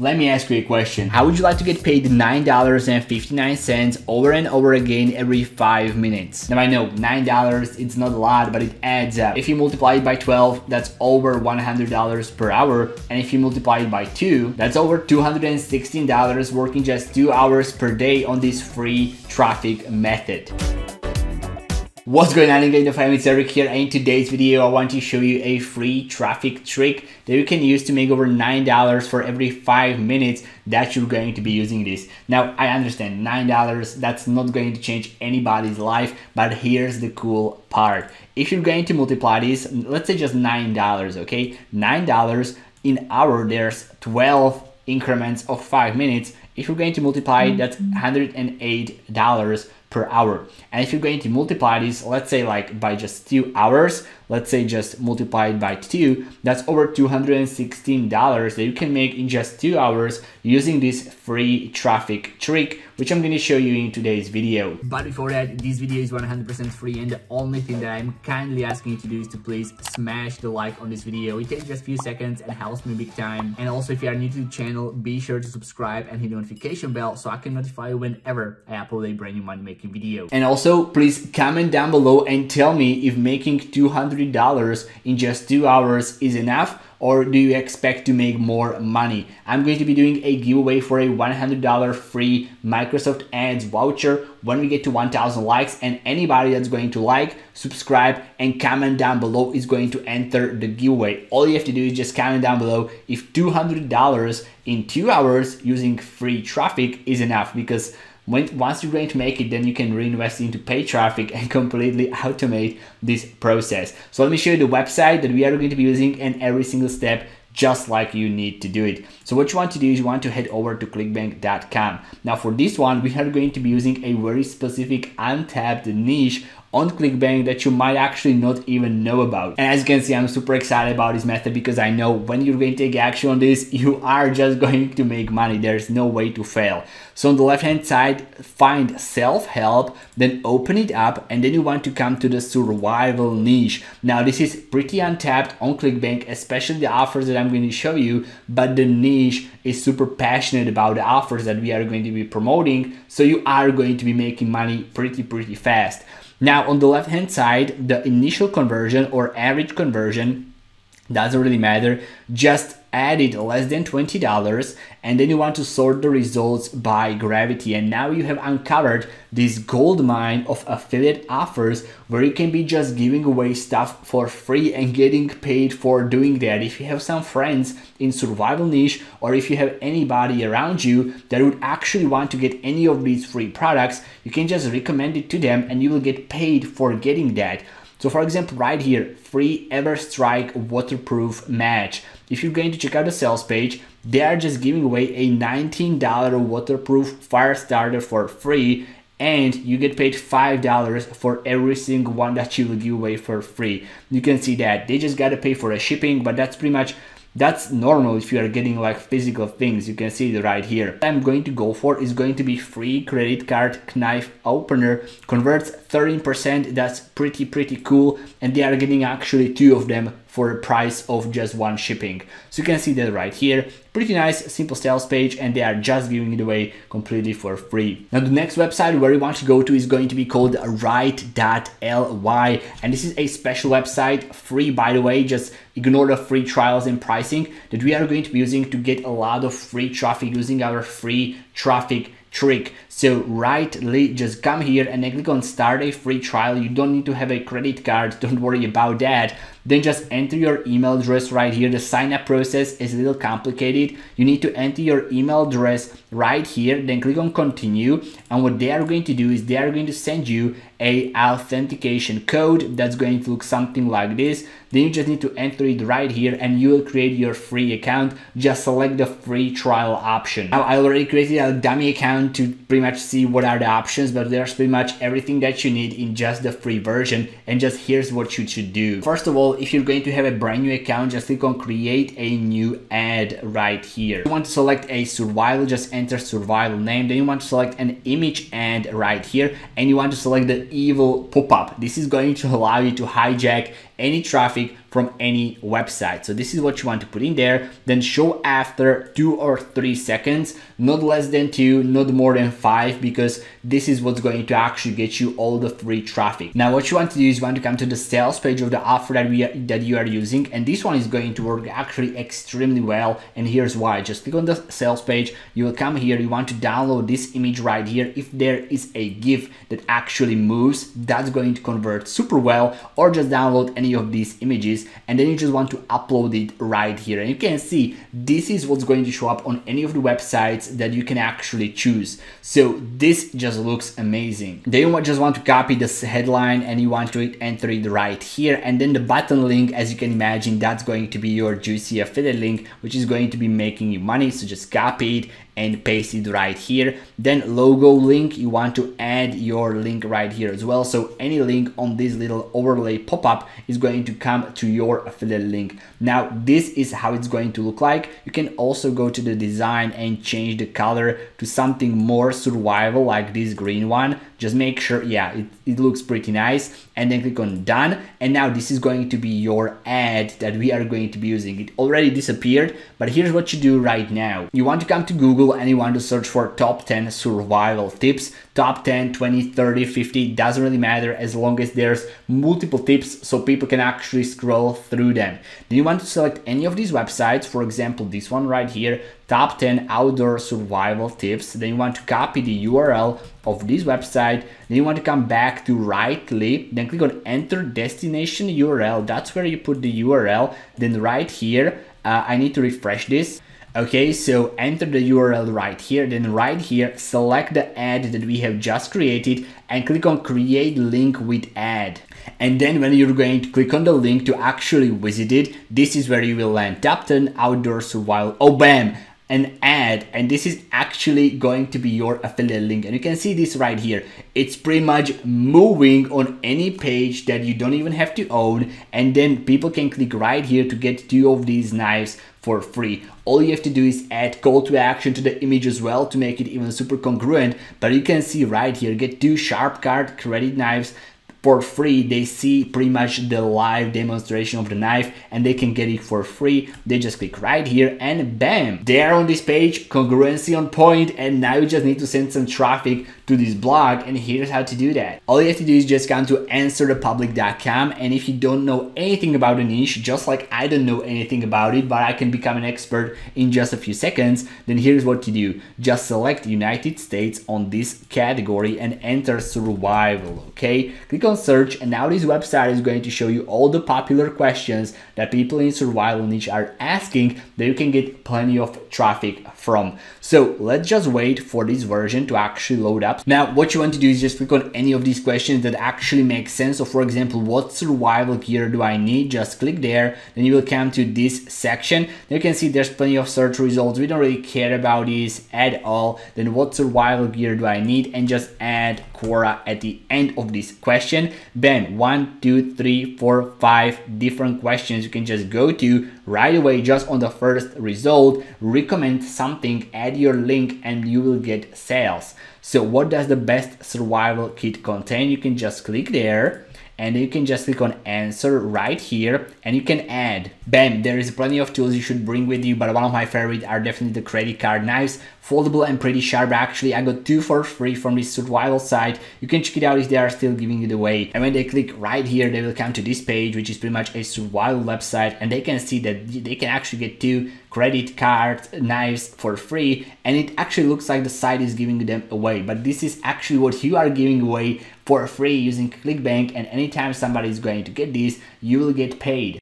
Let me ask you a question. How would you like to get paid $9.59 over and over again every 5 minutes? Now I know $9, it's not a lot, but it adds up. If you multiply it by 12, that's over $100 per hour. And if you multiply it by 2, that's over $216 working just 2 hours per day on this free traffic method. What's going on, Incognito Fam? It's Eric here, and in today's video I want to show you a free traffic trick that you can use to make over $9 for every 5 minutes that you're going to be using this. Now I understand $9, that's not going to change anybody's life, but here's the cool part. If you're going to multiply this, let's say just $9, okay? $9 in hour, there's 12 increments of 5 minutes. If you're going to multiply it, that's $108 per hour. And if you're going to multiply this, let's say like by just 2 hours, let's say just multiply it by 2, that's over $216 that you can make in just 2 hours using this free traffic trick, which I'm going to show you in today's video. But before that, this video is 100% free, and the only thing that I'm kindly asking you to do is to please smash the like on this video. It takes just a few seconds and helps me big time. And also, if you are new to the channel, be sure to subscribe and hit the notification bell so I can notify you whenever I upload a brand new money-making video. And also, please comment down below and tell me if making $200 in just 2 hours is enough, or do you expect to make more money? I'm going to be doing a giveaway for a $100 free Microsoft Ads voucher when we get to 1,000 likes, and anybody that's going to like, subscribe, and comment down below is going to enter the giveaway. All you have to do is just comment down below if $200 in 2 hours using free traffic is enough, because once you're going to make it, then you can reinvest into paid traffic and completely automate this process. So let me show you the website that we are going to be using and every single step, just like you need to do it. So what you want to do is you want to head over to clickbank.com. Now for this one, we are going to be using a very specific untapped niche on ClickBank that you might actually not even know about. And as you can see, I'm super excited about this method because I know when you're going to take action on this, you are just going to make money. There's no way to fail. So on the left-hand side, find self-help, then open it up, and then you want to come to the survival niche. Now this is pretty untapped on ClickBank, especially the offers that I'm going to show you, but the niche is super passionate about the offers that we are going to be promoting. So you are going to be making money pretty fast. Now on the left hand side, the initial conversion or average conversion, doesn't really matter, just add it less than $20, and then you want to sort the results by gravity. And now you have uncovered this gold mine of affiliate offers where you can be just giving away stuff for free and getting paid for doing that. If you have some friends in survival niche, or if you have anybody around you that would actually want to get any of these free products, you can just recommend it to them and you will get paid for getting that. So for example, right here, free Everstrike waterproof match. If you're going to check out the sales page, they are just giving away a $19 waterproof fire starter for free, and you get paid $5 for every single one that you will give away for free. You can see that they just gotta pay for the shipping, but that's pretty much, that's normal if you are getting like physical things. You can see it right here. What I'm going to go for is going to be free credit card knife opener. Converts 13%. That's pretty cool. And they are getting actually 2 of them for a price of just 1 shipping. So you can see that right here. Pretty nice, simple sales page, and they are just giving it away completely for free. Now the next website where you want to go to is going to be called write.ly, and this is a special website, free by the way, just ignore the free trials and pricing, that we are going to be using to get a lot of free traffic using our free traffic trick. So Writely, just come here and then click on start a free trial. You don't need to have a credit card, don't worry about that. Then just enter your email address right here. The sign up process is a little complicated. You need to enter your email address right here, then click on continue, and what they are going to do is they are going to send you a authentication code that's going to look something like this. Then you just need to enter it right here and you will create your free account. Just select the free trial option. Now I already created a dummy account to pretty much see what are the options, but there's pretty much everything that you need in just the free version, and just here's what you should do. First of all, if you're going to have a brand new account, just click on create a new ad right here. You want to select a survival, just enter survival name. Then you want to select an image ad right here, and you want to select the evil pop-up. This is going to allow you to hijack any traffic from any website. So this is what you want to put in there. Then show after 2 or 3 seconds, not less than 2, not more than 5, because this is what's going to actually get you all the free traffic. Now what you want to do is you want to come to the sales page of the offer that you are using, and this one is going to work actually extremely well, and here's why. Just click on the sales page, you will come here, you want to download this image right here. If there is a GIF that actually moves, that's going to convert super well, or just download any of these images and then you just want to upload it right here. And you can see this is what's going to show up on any of the websites that you can actually choose. So this just looks amazing. Then you just want to copy this headline and you want to enter it right here, and then the button link, as you can imagine, that's going to be your juicy affiliate link, which is going to be making you money. So just copy it and paste it right here. Then logo link, you want to add your link right here as well. So any link on this little overlay pop-up is going to come to your affiliate link. Now this is how it's going to look like. You can also go to the design and change the color to something more survival, like this green one. Just make sure, yeah, it looks pretty nice, and then click on done. And now this is going to be your ad that we are going to be using. It already disappeared, but here's what you do right now. You want to come to Google and you want to search for top 10 survival tips, top 10, 20, 30, 50, doesn't really matter as long as there's multiple tips so people can actually scroll through them. Then you want to select any of these websites, for example, this one right here, top 10 outdoor survival tips. Then you want to copy the URL of this website. Then you want to come back to Writely, then click on enter destination URL. That's where you put the URL. Then right here, I need to refresh this. Okay, so enter the URL right here, then right here, select the ad that we have just created and click on create link with ad. And then when you're going to click on the link to actually visit it, this is where you will land. Top 10 outdoor survival, oh bam, an ad, and this is actually going to be your affiliate link. And you can see this right here. It's pretty much moving on any page that you don't even have to own. And then people can click right here to get 2 of these knives for free. All you have to do is add call to action to the image as well to make it even super congruent. But you can see right here, get 2 sharp card credit knives for free. They see pretty much the live demonstration of the knife and they can get it for free. They just click right here and bam, they're on this page, congruency on point, and now you just need to send some traffic to this blog, and here's how to do that. All you have to do is just come to AnswerThePublic.com, and if you don't know anything about a niche, just like I don't know anything about it, but I can become an expert in just a few seconds, then here's what you do. Just select United States on this category and enter survival, okay? Click on search, and now this website is going to show you all the popular questions that people in survival niche are asking that you can get plenty of traffic from. So let's just wait for this version to actually load up. Now what you want to do is just click on any of these questions that actually make sense. So for example, what survival gear do I need? Just click there, then you will come to this section. You can see there's plenty of search results. We don't really care about these at all. Then what survival gear do I need? And just add Quora at the end of this question. Then 1, 2, 3, 4, 5 different questions you can just go to right away. Just on the first result, recommend something, add your link, and you will get sales. So what does the best survival kit contain? You can just click there, and you can just click on answer right here, and you can add. Bam, there is plenty of tools you should bring with you, but one of my favorite are definitely the credit card knives. Foldable and pretty sharp. Actually, I got 2 for free from this survival site. You can check it out if they are still giving it away. And when they click right here, they will come to this page, which is pretty much a survival website, and they can see that they can actually get 2 credit card knives for free, and it actually looks like the site is giving them away, but this is actually what you are giving away for free using ClickBank, and anytime somebody is going to get this, you will get paid.